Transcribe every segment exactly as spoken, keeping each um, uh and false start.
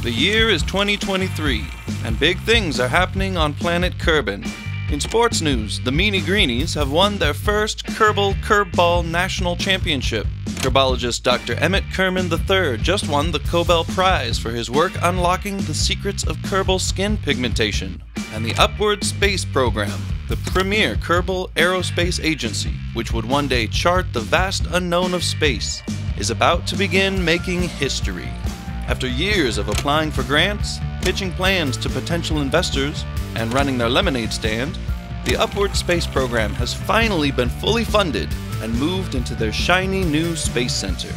The year is twenty twenty-three, and big things are happening on planet Kerbin. In sports news, the Meanie Greenies have won their first Kerbal Curbball National Championship. Kerbologist Doctor Emmett Kerman the third just won the Cobell Prize for his work unlocking the secrets of Kerbal skin pigmentation. And the Upward Space Program, the premier Kerbal Aerospace Agency, which would one day chart the vast unknown of space, is about to begin making history. After years of applying for grants, pitching plans to potential investors, and running their lemonade stand, the Upward Space Program has finally been fully funded and moved into their shiny new space center.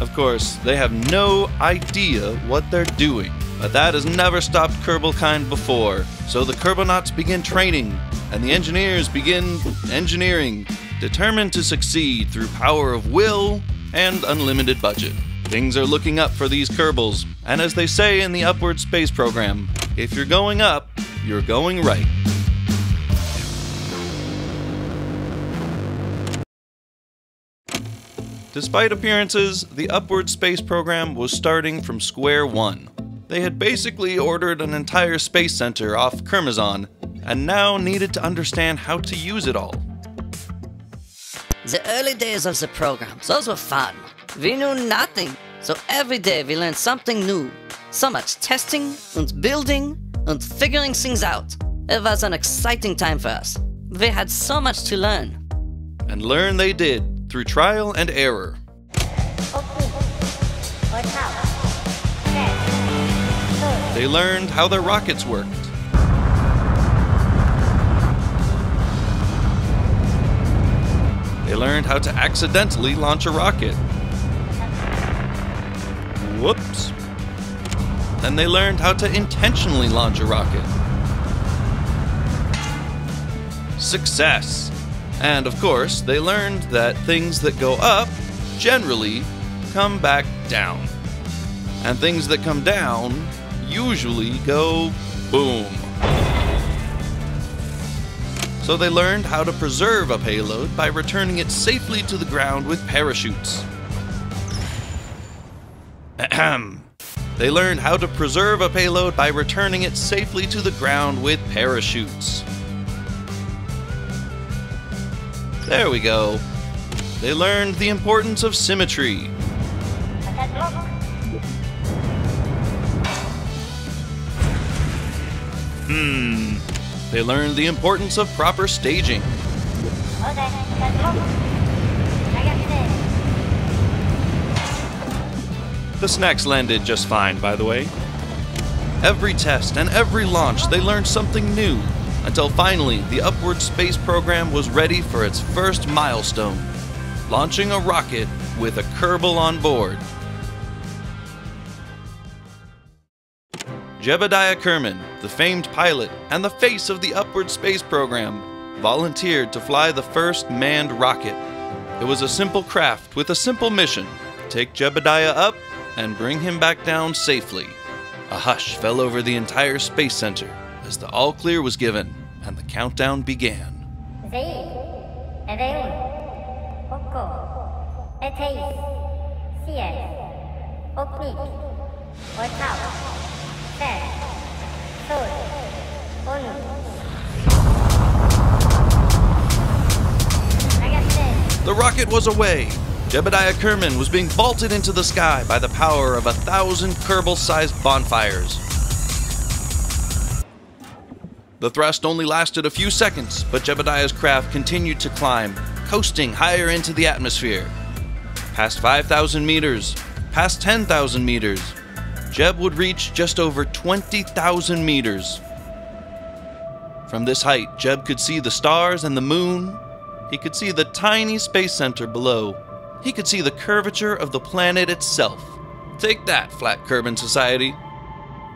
Of course, they have no idea what they're doing, but that has never stopped Kerbal-kind before. So the Kerbonauts begin training, and the engineers begin engineering, determined to succeed through power of will and unlimited budget. Things are looking up for these Kerbals, and as they say in the Upward Space Program, if you're going up, you're going right. Despite appearances, the Upward Space Program was starting from square one. They had basically ordered an entire space center off Kermazon, and now needed to understand how to use it all. The early days of the program, those were fun. We knew nothing, so every day we learned something new. So much testing and building and figuring things out. It was an exciting time for us. We had so much to learn. And learn they did, through trial and error. They learned how their rockets worked. They learned how to accidentally launch a rocket. Whoops. Then they learned how to intentionally launch a rocket. Success! And of course, they learned that things that go up generally come back down. And things that come down usually go boom. So they learned how to preserve a payload by returning it safely to the ground with parachutes. Ahem. They learned how to preserve a payload by returning it safely to the ground with parachutes. There we go. They learned the importance of symmetry. Hmm. They learned the importance of proper staging. The snacks landed just fine, by the way. Every test and every launch, they learned something new, until finally, the Upward Space Program was ready for its first milestone, launching a rocket with a Kerbal on board. Jebediah Kerman, the famed pilot and the face of the Upward Space Program, volunteered to fly the first manned rocket. It was a simple craft with a simple mission: take Jebediah up and bring him back down safely. A hush fell over the entire space center as the all clear was given and the countdown began. The rocket was away. Jebediah Kerman was being vaulted into the sky by the power of a thousand Kerbal-sized bonfires. The thrust only lasted a few seconds, but Jebediah's craft continued to climb, coasting higher into the atmosphere. Past five thousand meters, past ten thousand meters, Jeb would reach just over twenty thousand meters. From this height, Jeb could see the stars and the moon. He could see the tiny space center below. He could see the curvature of the planet itself. Take that, Flat Kerbin Society.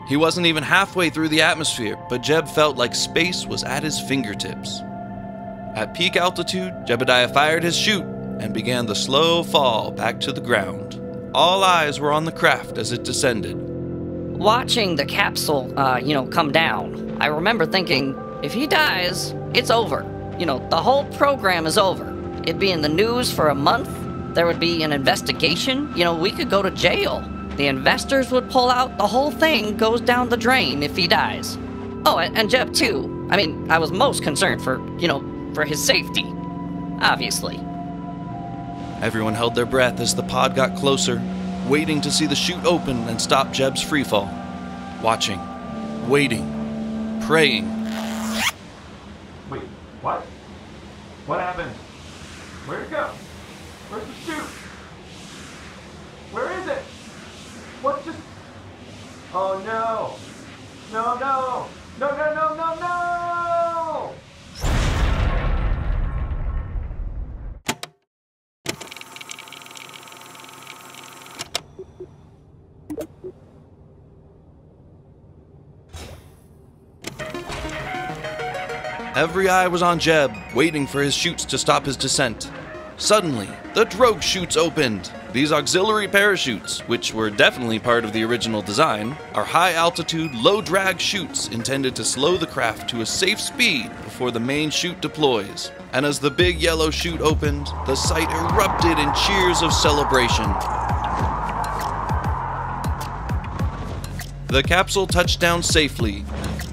He wasn't even halfway through the atmosphere, but Jeb felt like space was at his fingertips. At peak altitude, Jebediah fired his chute and began the slow fall back to the ground. All eyes were on the craft as it descended. Watching the capsule, uh, you know, come down, I remember thinking, if he dies, it's over. You know, the whole program is over. It'd be in the news for a month. There would be an investigation. You know, we could go to jail. The investors would pull out. The whole thing goes down the drain if he dies. Oh, and, and Jeb, too. I mean, I was most concerned for, you know, for his safety. Obviously. Everyone held their breath as the pod got closer, waiting to see the chute open and stop Jeb's freefall. Watching. Waiting. Praying. Wait, what? What happened? Where'd it go? Where's the chute? Where is it? What just... Oh no! No, no! No, no, no, no, no! Every eye was on Jeb, waiting for his chutes to stop his descent. Suddenly, the drogue chutes opened. These auxiliary parachutes, which were definitely part of the original design, are high-altitude, low-drag chutes intended to slow the craft to a safe speed before the main chute deploys. And as the big yellow chute opened, the sight erupted in cheers of celebration. The capsule touched down safely,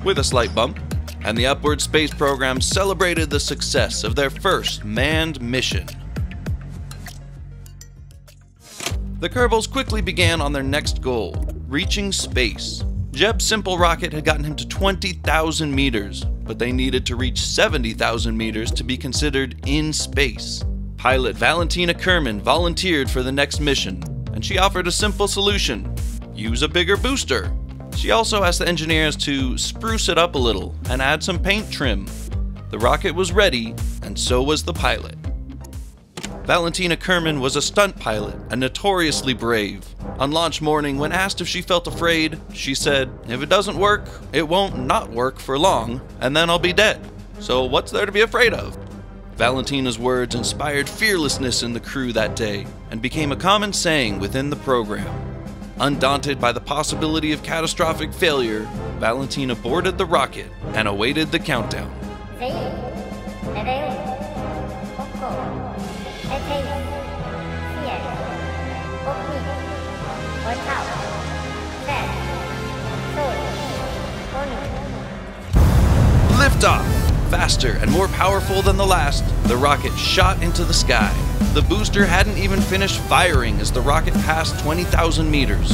with a slight bump, and the Upward Space Program celebrated the success of their first manned mission. The Kerbals quickly began on their next goal, reaching space. Jeb's simple rocket had gotten him to twenty thousand meters, but they needed to reach seventy thousand meters to be considered in space. Pilot Valentina Kerman volunteered for the next mission, and she offered a simple solution: use a bigger booster. She also asked the engineers to spruce it up a little and add some paint trim. The rocket was ready, and so was the pilot. Valentina Kerman was a stunt pilot and notoriously brave. On launch morning, when asked if she felt afraid, she said, "If it doesn't work, it won't not work for long, and then I'll be dead. So what's there to be afraid of?" Valentina's words inspired fearlessness in the crew that day and became a common saying within the program. Undaunted by the possibility of catastrophic failure, Valentina boarded the rocket and awaited the countdown. Liftoff! Faster and more powerful than the last, the rocket shot into the sky. The booster hadn't even finished firing as the rocket passed twenty thousand meters.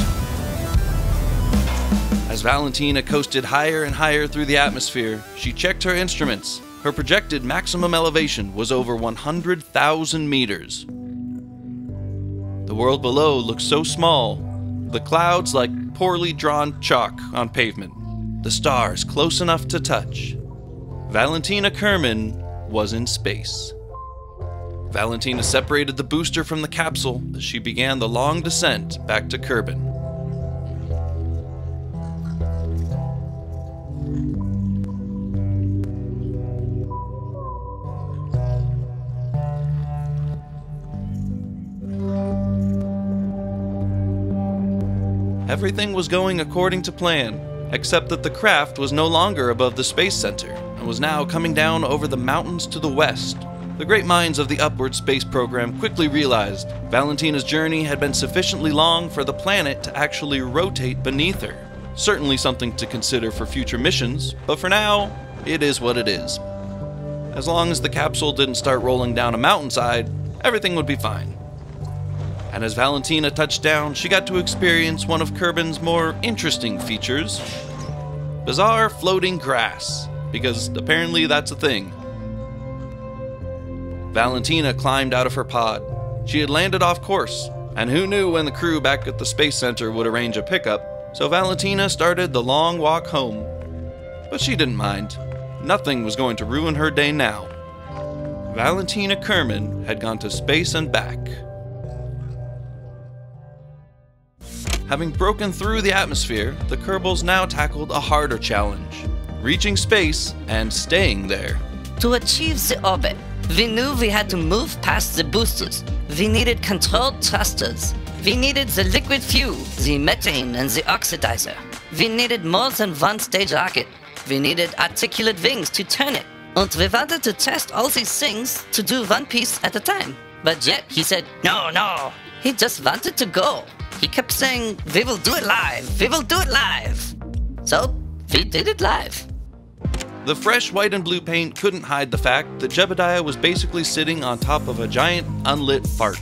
As Valentina coasted higher and higher through the atmosphere, she checked her instruments. Her projected maximum elevation was over one hundred thousand meters. The world below looked so small, the clouds like poorly drawn chalk on pavement, the stars close enough to touch. Valentina Kerman was in space. Valentina separated the booster from the capsule as she began the long descent back to Kerbin. Everything was going according to plan, except that the craft was no longer above the Space Center and was now coming down over the mountains to the west. The great minds of the Upward Space Program quickly realized Valentina's journey had been sufficiently long for the planet to actually rotate beneath her. Certainly something to consider for future missions, but for now, it is what it is. As long as the capsule didn't start rolling down a mountainside, everything would be fine. And as Valentina touched down, she got to experience one of Kerbin's more interesting features: bizarre floating grass, because apparently that's a thing. Valentina climbed out of her pod. She had landed off course, and who knew when the crew back at the Space Center would arrange a pickup, so Valentina started the long walk home. But she didn't mind. Nothing was going to ruin her day now. Valentina Kerman had gone to space and back. Having broken through the atmosphere, the Kerbals now tackled a harder challenge: reaching space and staying there. To achieve the orbit, we knew we had to move past the boosters. We needed controlled thrusters. We needed the liquid fuel, the methane and the oxidizer. We needed more than one stage rocket. We needed articulate wings to turn it. And we wanted to test all these things to do one piece at a time. But yet he said, no, no. He just wanted to go. He kept saying, "We will do it live! We will do it live!" So, we did it live. The fresh white and blue paint couldn't hide the fact that Jebediah was basically sitting on top of a giant, unlit fart.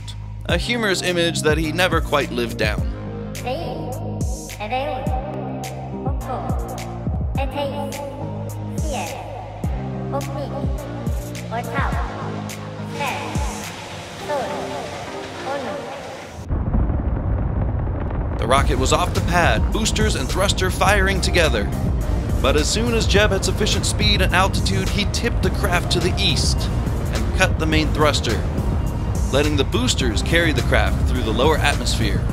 A humorous image that he never quite lived down. The rocket was off the pad, boosters and thruster firing together. But as soon as Jeb had sufficient speed and altitude, he tipped the craft to the east and cut the main thruster, letting the boosters carry the craft through the lower atmosphere.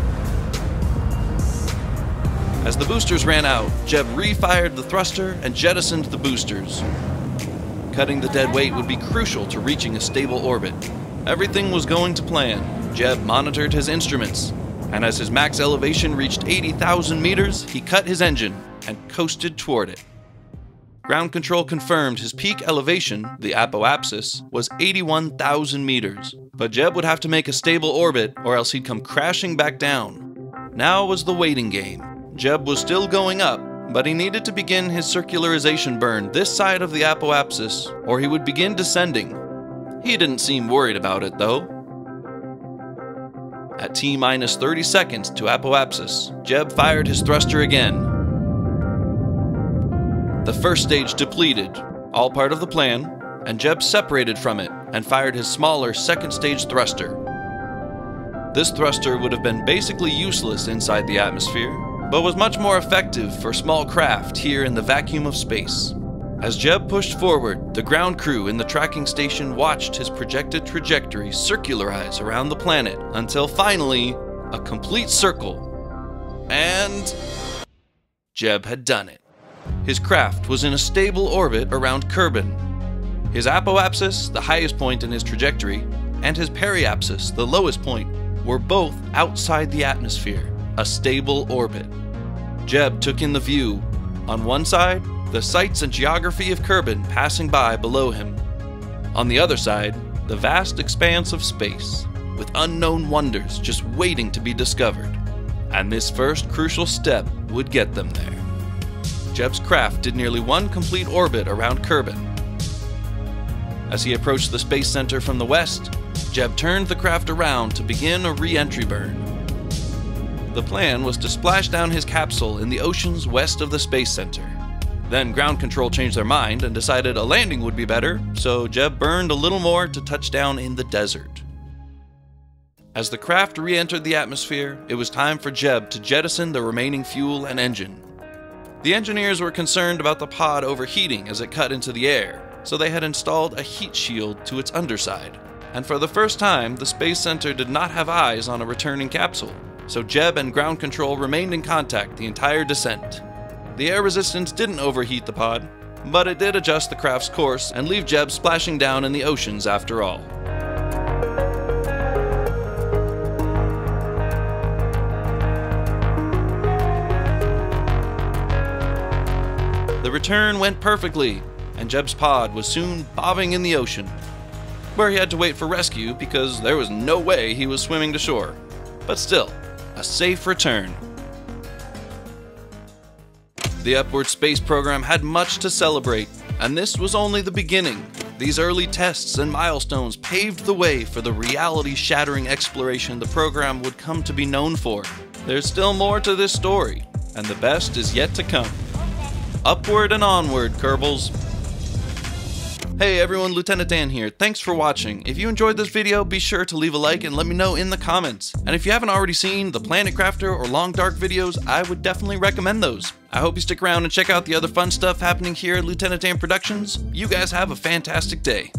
As the boosters ran out, Jeb refired the thruster and jettisoned the boosters. Cutting the dead weight would be crucial to reaching a stable orbit. Everything was going to plan. Jeb monitored his instruments, and as his max elevation reached eighty thousand meters, he cut his engine and coasted toward it. Ground control confirmed his peak elevation, the apoapsis, was eighty-one thousand meters, but Jeb would have to make a stable orbit or else he'd come crashing back down. Now was the waiting game. Jeb was still going up, but he needed to begin his circularization burn this side of the apoapsis or he would begin descending. He didn't seem worried about it though. At T minus thirty seconds to apoapsis, Jeb fired his thruster again. The first stage depleted, all part of the plan, and Jeb separated from it and fired his smaller second stage thruster. This thruster would have been basically useless inside the atmosphere, but was much more effective for small craft here in the vacuum of space. As Jeb pushed forward, the ground crew in the tracking station watched his projected trajectory circularize around the planet until finally, a complete circle. And Jeb had done it. His craft was in a stable orbit around Kerbin. His apoapsis, the highest point in his trajectory, and his periapsis, the lowest point, were both outside the atmosphere, a stable orbit. Jeb took in the view. On one side, the sights and geography of Kerbin passing by below him. On the other side, the vast expanse of space, with unknown wonders just waiting to be discovered. And this first crucial step would get them there. Jeb's craft did nearly one complete orbit around Kerbin. As he approached the Space Center from the west, Jeb turned the craft around to begin a re-entry burn. The plan was to splash down his capsule in the oceans west of the Space Center. Then ground control changed their mind and decided a landing would be better, so Jeb burned a little more to touch down in the desert. As the craft re-entered the atmosphere, it was time for Jeb to jettison the remaining fuel and engine. The engineers were concerned about the pod overheating as it cut into the air, so they had installed a heat shield to its underside. And for the first time, the Space Center did not have eyes on a returning capsule, so Jeb and ground control remained in contact the entire descent. The air resistance didn't overheat the pod, but it did adjust the craft's course and leave Jeb splashing down in the oceans after all. The return went perfectly, and Jeb's pod was soon bobbing in the ocean, where he had to wait for rescue because there was no way he was swimming to shore. But still, a safe return. The Upward Space Program had much to celebrate, and this was only the beginning. These early tests and milestones paved the way for the reality-shattering exploration the program would come to be known for. There's still more to this story, and the best is yet to come. Upward and onward, Kerbals. Hey everyone, Lieutenant Dan here. Thanks for watching. If you enjoyed this video, be sure to leave a like and let me know in the comments. And if you haven't already seen the Planet Crafter or Long Dark videos, I would definitely recommend those. I hope you stick around and check out the other fun stuff happening here at Lieutenant Dan Productions. You guys have a fantastic day.